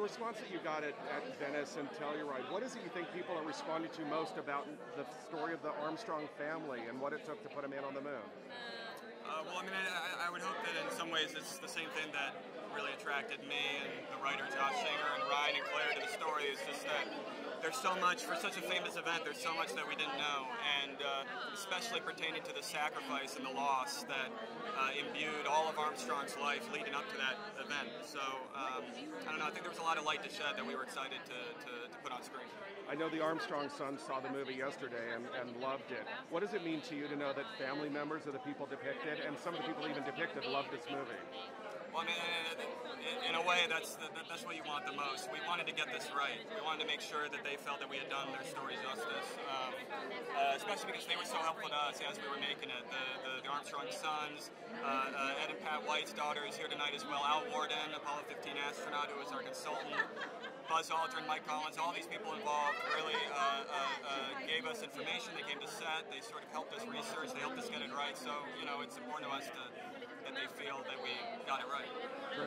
the response that you got at Venice and Telluride, what is it you think people are responding to most about the story of the Armstrong family and what it took to put a man on the moon? Well, I mean, I would hope that in some ways it's the same thing that really attracted me and the writer Josh Singer and Ryan and Claire to the story. It's just that there's so much, for such a famous event, there's so much that we didn't know, and especially pertaining to the sacrifice and the loss that imbued all of Armstrong's life leading up to that event. So, I don't know, I think there was a lot of light to shed that we were excited to put on screen. I know the Armstrong son saw the movie yesterday and loved it. What does it mean to you to know that family members of the people depicted, and some of the people even depicted, loved this movie? Well, I mean, in a way, that's what you want the most. We wanted to get this right. We wanted to make sure that they felt that we had done their story justice, especially because they were so helpful to us as we were making it. The Armstrong sons, Ed and Pat White's daughter is here tonight as well. Al Warden, Apollo 15 astronaut, who was our consultant. Buzz Aldrin, Mike Collins, all these people involved really gave us information. They came to set. They sort of helped us research. They helped us get it right. So, you know, it's important to us that they feel that we got it right. Sure.